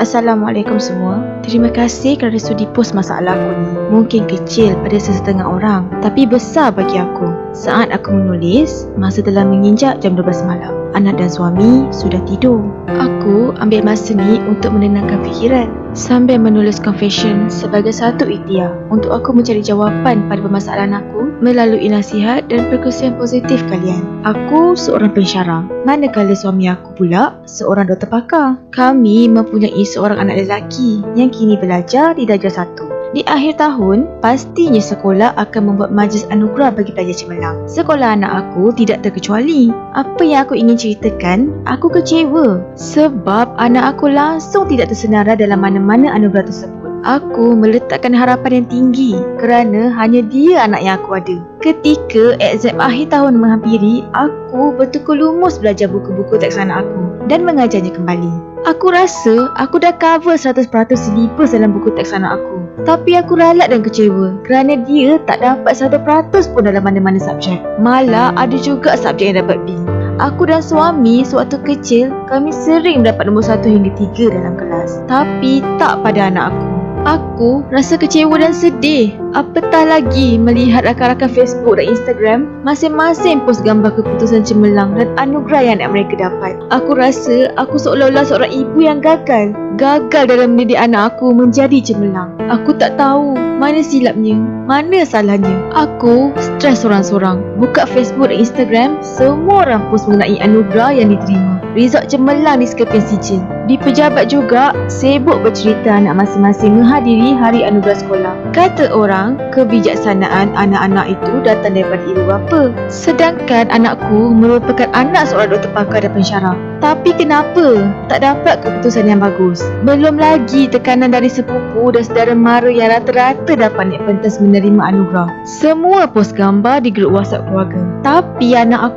Assalamualaikum semua. Terima kasih kerana sudi post masalah aku ni. Mungkin kecil pada sesetengah orang, tapi besar bagi aku. Saat aku menulis, masa telah menginjak jam 12 malam. Anak dan suami sudah tidur. Aku ambil masa ni untuk menenangkan fikiran sambil menulis confession sebagai satu ikhtiar untuk aku mencari jawapan pada permasalahan aku melalui nasihat dan perkongsian positif kalian. Aku seorang pensyarah, manakala suami aku pula seorang doktor pakar. Kami mempunyai seorang anak lelaki yang kini belajar di darjah 1. Di akhir tahun, pastinya sekolah akan membuat majlis anugerah bagi pelajar cemerlang. Sekolah anak aku tidak terkecuali. Apa yang aku ingin ceritakan, aku kecewa sebab anak aku langsung tidak tersenara dalam mana-mana anugerah tersebut. Aku meletakkan harapan yang tinggi kerana hanya dia anak yang aku ada. Ketika exam akhir tahun menghampiri, aku bertukar lumus belajar buku-buku teks anak aku dan mengajarnya kembali. Aku rasa aku dah cover 100% silibus dalam buku teks anak aku. Tapi aku ralat dan kecewa kerana dia tak dapat 1% pun dalam mana-mana subjek. Malah ada juga subjek yang dapat B. Aku dan suami sewaktu kecil, kami sering dapat nombor 1 hingga 3 dalam kelas. Tapi tak pada anak aku. Aku rasa kecewa dan sedih. Apatah lagi melihat rakan-rakan Facebook dan Instagram masing-masing post gambar keputusan cemerlang dan anugerah yang mereka dapat. Aku rasa aku seolah-olah seorang ibu yang gagal. Gagal dalam mendidik anak aku menjadi cemerlang. Aku tak tahu mana silapnya, mana salahnya. Aku stres seorang-seorang. Buka Facebook dan Instagram, semua orang post mengenai anugerah yang diterima. Result cemerlang di sekeping sijil. Di pejabat juga sibuk bercerita anak masing-masing menghadiri hari anugerah sekolah. Kata orang, kebijaksanaan anak-anak itu datang daripada ibu bapa. Sedangkan anakku merupakan anak seorang doktor pakar dan pensyarah. Tapi kenapa tak dapat keputusan yang bagus? Belum lagi tekanan dari sepupu dan saudara mara yang rata-rata dapat naik pentas menerima anugerah. Semua post gambar di grup WhatsApp keluarga. Tapi anak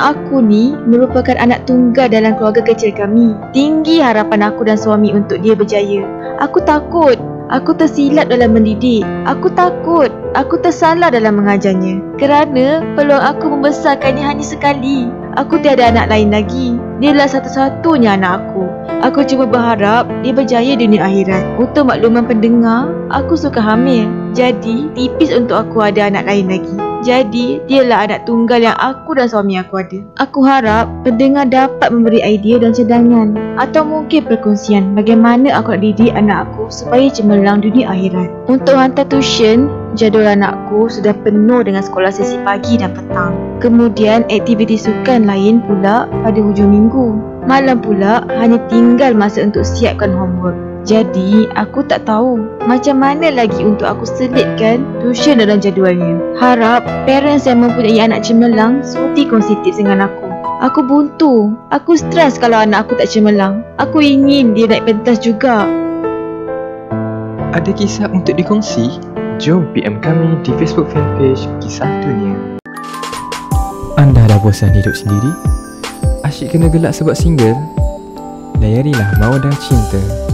aku ni merupakan anak tunggal dalam keluarga kecil kami. Tinggi harapan aku dan suami untuk dia berjaya. Aku takut aku tersilap dalam mendidik. Aku takut aku tersalah dalam mengajarnya. Kerana peluang aku membesarkannya hanya sekali. Aku tiada anak lain lagi. Dia adalah satu-satunya anak aku. Aku cuma berharap dia berjaya dunia akhirat. Untuk makluman pendengar, aku suka hamil. Jadi tipis untuk aku ada anak lain lagi. Jadi, dialah anak tunggal yang aku dan suami aku ada. Aku harap pendengar dapat memberi idea dan cadangan atau mungkin perkongsian bagaimana aku nak didik anak aku supaya cemerlang dunia akhirat. Untuk hantar tuition, jadual anakku sudah penuh dengan sekolah sesi pagi dan petang. Kemudian, aktiviti sukan lain pula pada hujung minggu. Malam pula, hanya tinggal masa untuk siapkan homework. Jadi, aku tak tahu macam mana lagi untuk aku selitkan tuition dalam jadualnya. Harap parents yang mempunyai anak cemerlang sudi kongsi tips dengan aku. Aku buntu. Aku stres kalau anak aku tak cemerlang. Aku ingin dia naik pentas juga. Ada kisah untuk dikongsi? Jom PM kami di Facebook fanpage Kisah Dunia. Anda dah bosan hidup sendiri? Asyik kena gelak sebab single? Layarilah Mawadah Cinta.